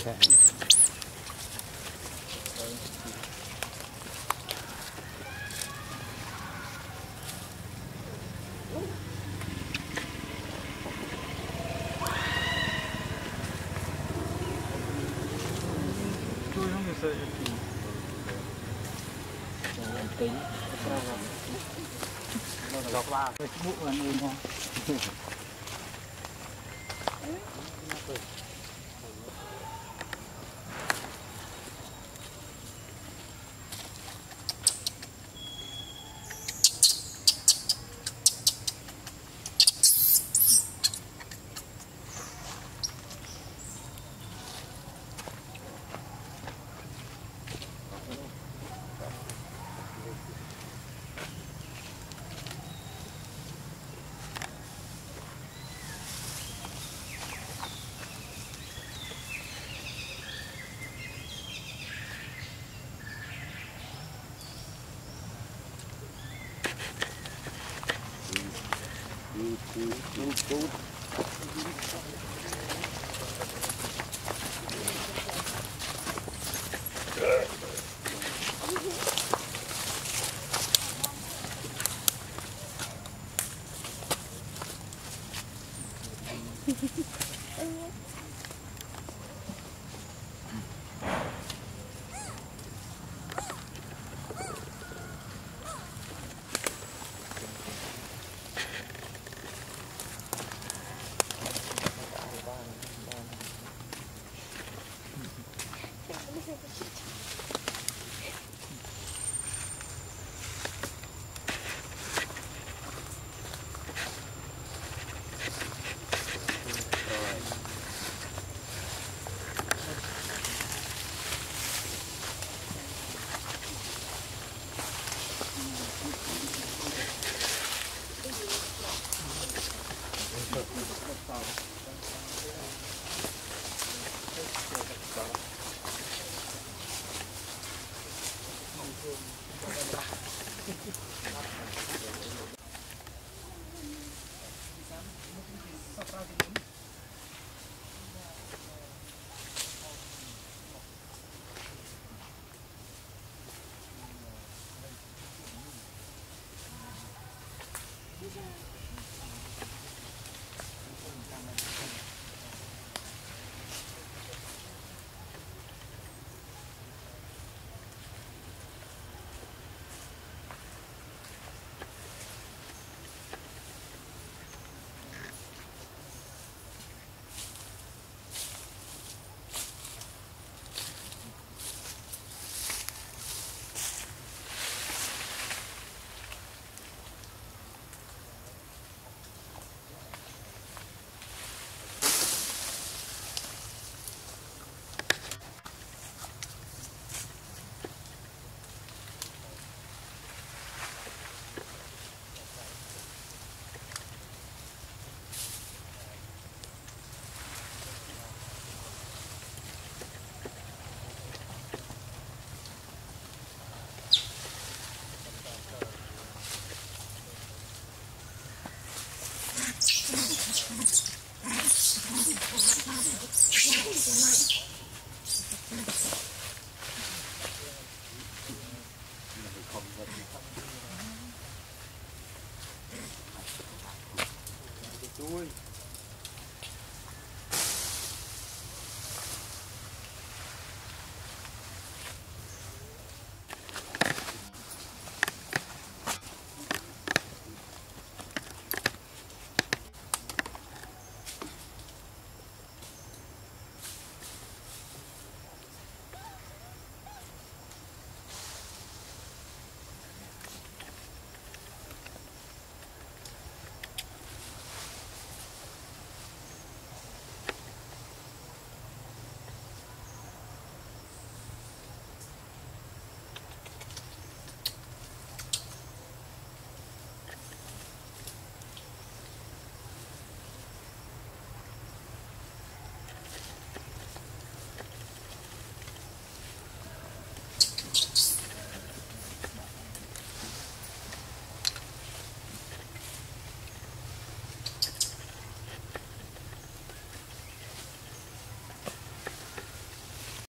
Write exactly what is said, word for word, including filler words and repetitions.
Doing